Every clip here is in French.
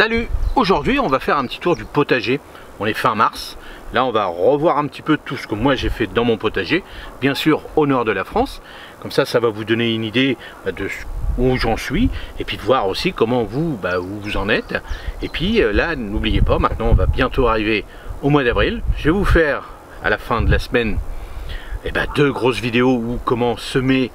Salut! Aujourd'hui on va faire un petit tour du potager, on est fin mars, là on va revoir un petit peu tout ce que moi j'ai fait dans mon potager, bien sûr au nord de la France, comme ça ça va vous donner une idée de où j'en suis et puis de voir aussi comment vous, où vous en êtes. Et puis là n'oubliez pas, maintenant on va bientôt arriver au mois d'avril, je vais vous faire à la fin de la semaine deux grosses vidéos où comment semer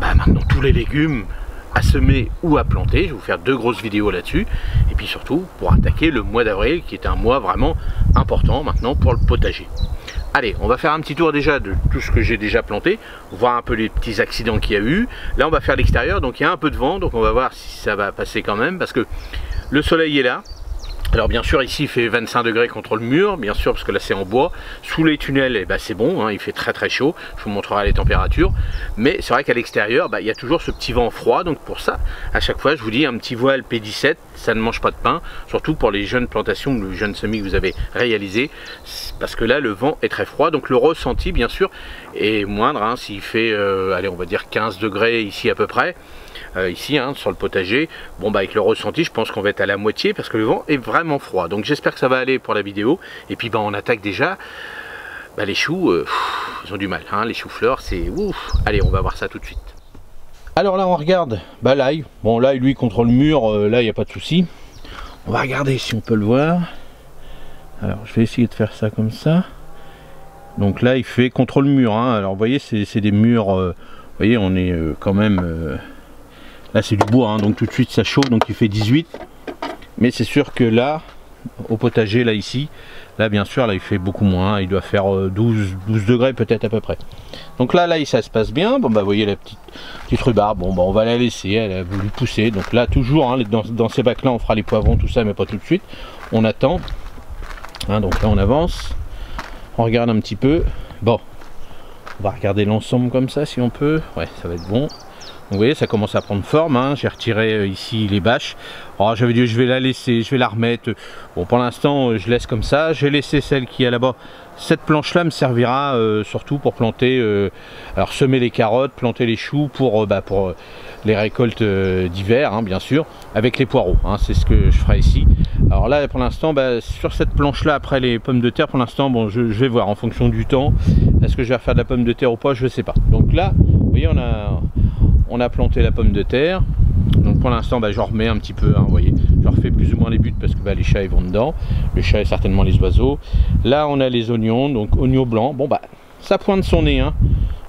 maintenant tous les légumes à semer ou à planter. Je vais vous faire deux grosses vidéos là-dessus et puis surtout pour attaquer le mois d'avril qui est un mois vraiment important maintenant pour le potager. Allez, on va faire un petit tour déjà de tout ce que j'ai déjà planté, voir un peu les petits accidents qu'il y a eu. Là on va faire l'extérieur, donc il y a un peu de vent, donc on va voir si ça va passer quand même parce que le soleil est là. Alors bien sûr ici il fait 25 degrés contre le mur, bien sûr parce que là c'est en bois. Sous les tunnels c'est bon, il fait très très chaud, je vous montrerai les températures. Mais c'est vrai qu'à l'extérieur il y a toujours ce petit vent froid, donc pour ça à chaque fois je vous dis un petit voile P17, ça ne mange pas de pain, surtout pour les jeunes plantations, le jeune semis que vous avez réalisé, parce que là le vent est très froid, donc le ressenti bien sûr est moindre, s'il fait allez on va dire 15 degrés ici à peu près. Ici sur le potager, avec le ressenti je pense qu'on va être à la moitié parce que le vent est vraiment froid, donc j'espère que ça va aller pour la vidéo. Et puis on attaque déjà les choux, ils ont du mal, les choux-fleurs c'est ouf. Allez, on va voir ça tout de suite. Alors là on regarde l'ail, l'ail lui contre le mur, là il n'y a pas de souci. On va regarder si on peut le voir, alors je vais essayer de faire ça comme ça. Donc là il fait contre le mur, alors vous voyez c'est des murs, vous voyez on est quand même... là c'est du bois, donc tout de suite ça chauffe, donc il fait 18. Mais c'est sûr que là, au potager, là ici, là bien sûr, là il fait beaucoup moins, il doit faire 12 degrés peut-être à peu près. Donc là, ça se passe bien, vous voyez la petite rhubarbe, on va la laisser, elle a voulu pousser. Donc là toujours, dans ces bacs là on fera les poivrons, tout ça, mais pas tout de suite, on attend. Donc là on avance, on regarde un petit peu, on va regarder l'ensemble comme ça si on peut, ouais ça va être bon. Vous voyez, ça commence à prendre forme, j'ai retiré ici les bâches. Alors j'avais dit je vais la laisser, je vais la remettre. Bon, pour l'instant je laisse comme ça, j'ai laissé celle qui est là-bas. Cette planche là me servira surtout pour planter, alors semer les carottes, planter les choux pour les récoltes d'hiver, bien sûr, avec les poireaux, c'est ce que je ferai ici. Alors là pour l'instant sur cette planche là, après les pommes de terre pour l'instant, je vais voir en fonction du temps, est-ce que je vais faire de la pomme de terre ou pas, je ne sais pas. Donc là, vous voyez on a planté la pomme de terre, donc pour l'instant j'en remets un petit peu, vous voyez, j'en refais plus ou moins les buts parce que les chats ils vont dedans, le chat et certainement les oiseaux. Là on a les oignons, donc oignons blancs, ça pointe son nez, vous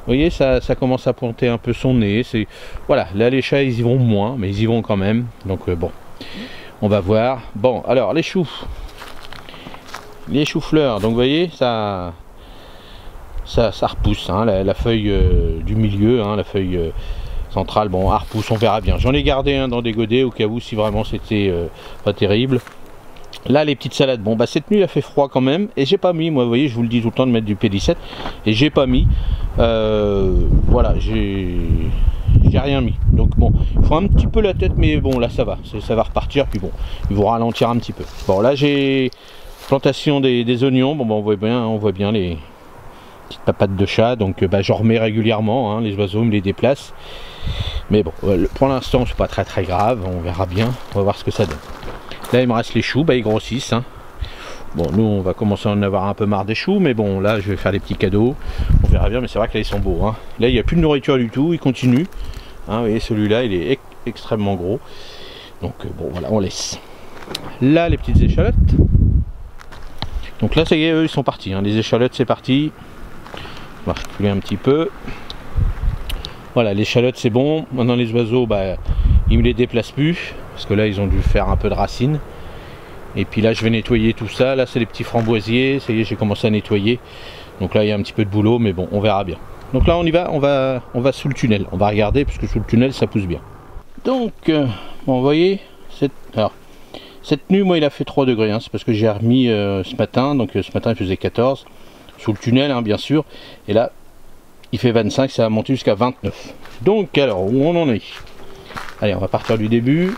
voyez ça commence à pointer un peu son nez, c'est voilà, là les chats ils y vont moins mais ils y vont quand même, donc on va voir. Alors les choux-fleurs, donc vous voyez ça repousse, la feuille du milieu, la feuille centrale, repousse, on verra bien. J'en ai gardé un dans des godets au cas où si vraiment c'était pas terrible. Là les petites salades, cette nuit il a fait froid quand même et j'ai pas mis, moi vous voyez je vous le dis tout le temps de mettre du P17 et j'ai pas mis, voilà j'ai rien mis, donc il faut un petit peu la tête mais là ça va, repartir, puis ils vont ralentir un petit peu. Là j'ai plantation des oignons, on voit bien les petites papates de chat, donc j'en remets régulièrement, les oiseaux me les déplacent, mais pour l'instant c'est pas très très grave, on verra bien, on va voir ce que ça donne. Là il me reste les choux, ils grossissent, nous on va commencer à en avoir un peu marre des choux, mais là je vais faire des petits cadeaux, on verra bien, mais c'est vrai que là ils sont beaux, là il n'y a plus de nourriture du tout, ils continuent, vous voyez celui-là il est extrêmement gros, donc voilà on laisse. Là les petites échalotes, donc là ça y est eux ils sont partis, les échalotes c'est parti. On va reculer un petit peu. Voilà, les échalotes c'est bon. Maintenant les oiseaux, ils me les déplacent plus parce que là ils ont dû faire un peu de racines. Et puis là je vais nettoyer tout ça. Là c'est les petits framboisiers. Ça y est, j'ai commencé à nettoyer. Donc là il y a un petit peu de boulot, mais on verra bien. Donc là on y va, on va sous le tunnel. On va regarder parce que sous le tunnel ça pousse bien. Donc, vous voyez, cette nuit moi il a fait 3 degrés. C'est parce que j'ai remis ce matin. Donc ce matin il faisait 14. Sous le tunnel bien sûr, et là il fait 25, ça a monté jusqu'à 29. Donc alors où on en est, allez on va partir du début.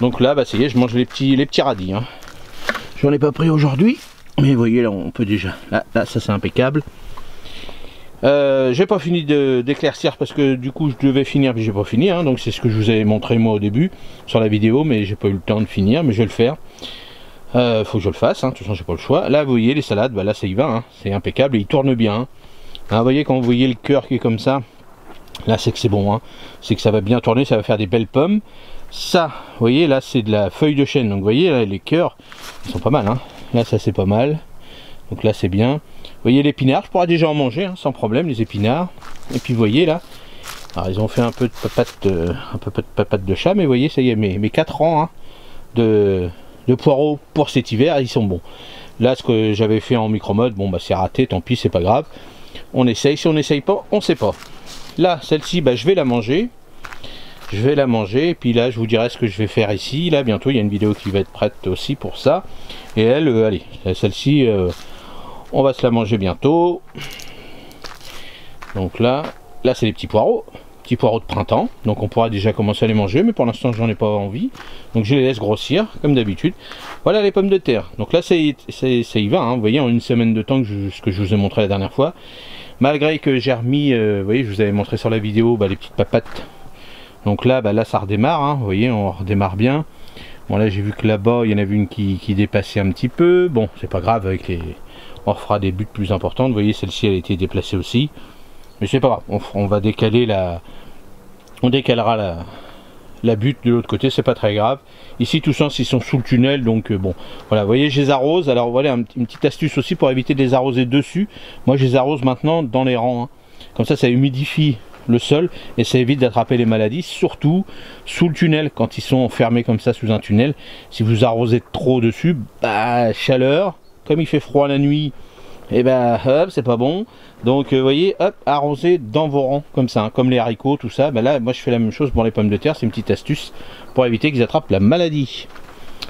Donc là ça y est, je mange les petits radis, j'en ai pas pris aujourd'hui mais vous voyez là on peut déjà, là ça c'est impeccable. J'ai pas fini d'éclaircir parce que du coup je devais finir mais j'ai pas fini hein, donc c'est ce que je vous avais montré moi au début sur la vidéo, mais j'ai pas eu le temps de finir, mais je vais le faire. Faut que je le fasse, hein, de toute façon j'ai pas le choix. Là vous voyez les salades, bah là ça y va, hein, c'est impeccable et il tourne bien. Hein. Hein, vous voyez quand vous voyez le cœur qui est comme ça, là c'est que c'est bon, hein, c'est que ça va bien tourner, ça va faire des belles pommes. Ça, vous voyez là c'est de la feuille de chêne, donc vous voyez là les cœurs ils sont pas mal, hein. Là ça c'est pas mal. Donc là c'est bien. Vous voyez l'épinard, je pourrais déjà en manger hein, sans problème les épinards. Et puis vous voyez là, alors ils ont fait un peu de papate, de chat, mais vous voyez ça y est, mes 4 rangs hein, de poireaux pour cet hiver, ils sont bons. Là ce que j'avais fait en micro-mode, bon bah c'est raté, tant pis, c'est pas grave. On essaye, si on n'essaye pas, on sait pas. Là celle-ci, bah je vais la manger. Je vais la manger et puis là je vous dirai ce que je vais faire ici. Là bientôt il y a une vidéo qui va être prête aussi pour ça. Et elle, allez, celle-ci... on va se la manger bientôt. Donc là c'est les petits poireaux de printemps. Donc on pourra déjà commencer à les manger, mais pour l'instant j'en ai pas envie. Donc je les laisse grossir, comme d'habitude. Voilà les pommes de terre. Donc là ça y va, hein. Vous voyez en une semaine de temps ce que je vous ai montré la dernière fois. Malgré que j'ai remis, vous voyez je vous avais montré sur la vidéo bah, les petites papates. Donc là, bah, là ça redémarre, hein. Vous voyez on redémarre bien. Bon là j'ai vu que là-bas il y en avait une qui dépassait un petit peu. Bon c'est pas grave avec les... on fera des buts plus importantes, vous voyez celle-ci elle a été déplacée aussi, mais c'est pas grave, on va décaler la... on décalera la butte de l'autre côté, c'est pas très grave. Ici tous ils sont sous le tunnel, donc bon, voilà, vous voyez je les arrose, alors voilà une petite astuce aussi pour éviter de les arroser dessus, moi je les arrose maintenant dans les rangs, hein. Comme ça ça humidifie le sol et ça évite d'attraper les maladies, surtout sous le tunnel, quand ils sont enfermés comme ça sous un tunnel, si vous arrosez trop dessus, bah chaleur. Comme il fait froid la nuit, et ben hop, c'est pas bon. Donc voyez, hop, arroser dans vos rangs comme ça, hein, comme les haricots, tout ça. Ben là, moi je fais la même chose pour les pommes de terre, c'est une petite astuce pour éviter qu'ils attrapent la maladie.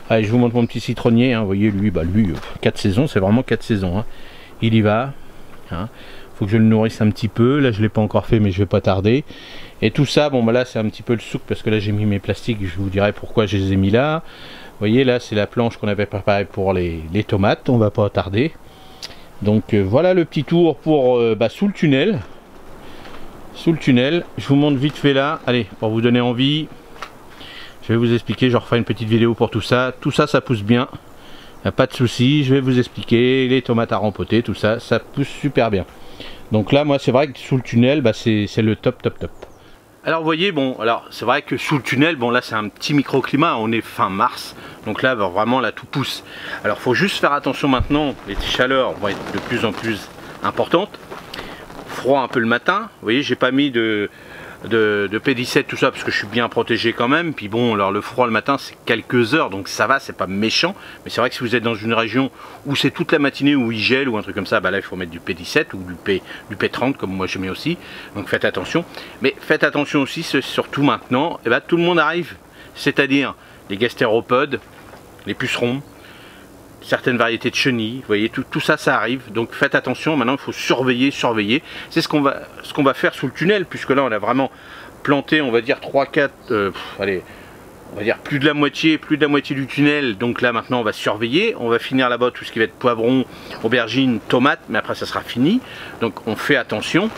Allez, je vous montre mon petit citronnier, hein, voyez lui, bah lui, 4 saisons, c'est vraiment 4 saisons. Hein. Il y va. Hein. Faut que je le nourrisse un petit peu. Là, je l'ai pas encore fait, mais je vais pas tarder. Et tout ça, bon, bah là, c'est un petit peu le souk parce que là, j'ai mis mes plastiques. Je vous dirai pourquoi je les ai mis là. Vous voyez là c'est la planche qu'on avait préparée pour les tomates, on va pas tarder. Donc voilà le petit tour pour bah, sous le tunnel. Sous le tunnel, je vous montre vite fait là, allez, pour vous donner envie. Je vais vous expliquer, je referai une petite vidéo pour tout ça. Tout ça, ça pousse bien, y a pas de souci. Je vais vous expliquer, les tomates à rempoter, tout ça, ça pousse super bien. Donc là moi c'est vrai que sous le tunnel, bah, c'est le top top top. Alors vous voyez, bon, alors c'est vrai que sous le tunnel, bon là c'est un petit microclimat, on est fin mars, donc là bah, vraiment là tout pousse. Alors faut juste faire attention maintenant, les chaleurs vont être de plus en plus importantes, froid un peu le matin, vous voyez j'ai pas mis de P17 tout ça parce que je suis bien protégé quand même, puis bon alors le froid le matin c'est quelques heures donc ça va, c'est pas méchant, mais c'est vrai que si vous êtes dans une région où c'est toute la matinée où il gèle ou un truc comme ça, bah là il faut mettre du P17 ou du P30 comme moi je mets aussi, donc faites attention, mais faites attention aussi surtout maintenant, et bah tout le monde arrive, c'est à dire les gastéropodes, les pucerons, certaines variétés de chenilles, vous voyez, tout ça, ça arrive. Donc faites attention, maintenant il faut surveiller, surveiller. C'est ce qu'on va faire sous le tunnel, puisque là on a vraiment planté, on va dire 3-4, allez, on va dire plus de la moitié du tunnel. Donc là maintenant on va surveiller, on va finir là-bas tout ce qui va être poivron, aubergine, tomate, mais après ça sera fini. Donc on fait attention,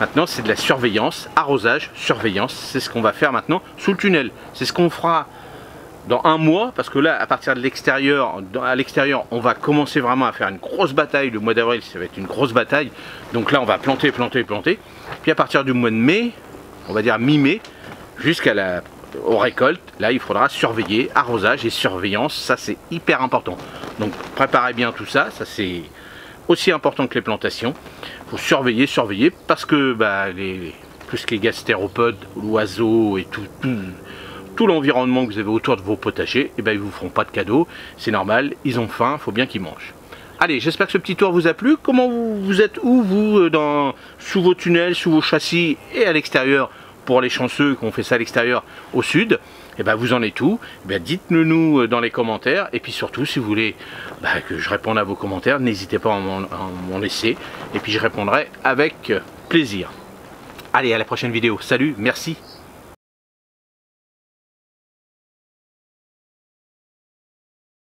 maintenant c'est de la surveillance, arrosage, surveillance, c'est ce qu'on va faire maintenant sous le tunnel. C'est ce qu'on fera dans un mois, parce que là à partir de l'extérieur, on va commencer vraiment à faire une grosse bataille, le mois d'avril ça va être une grosse bataille, donc là on va planter, planter, planter, puis à partir du mois de mai, on va dire mi-mai, jusqu'à la récolte, là il faudra surveiller, arrosage et surveillance, ça c'est hyper important, donc préparez bien tout ça, ça c'est aussi important que les plantations, il faut surveiller, surveiller, parce que bah, tout ce qui est gastéropodes, l'oiseau et tout l'environnement que vous avez autour de vos potagers, et ben ils vous feront pas de cadeaux, c'est normal, ils ont faim, faut bien qu'ils mangent. Allez, j'espère que ce petit tour vous a plu. Comment vous êtes où vous sous vos tunnels, sous vos châssis et à l'extérieur, pour les chanceux qu'on fait ça à l'extérieur au sud, et ben vous en êtes où, dites-le nous dans les commentaires, et puis surtout si vous voulez ben, que je réponde à vos commentaires, n'hésitez pas à m'en laisser, et puis je répondrai avec plaisir. Allez, à la prochaine vidéo, salut, merci.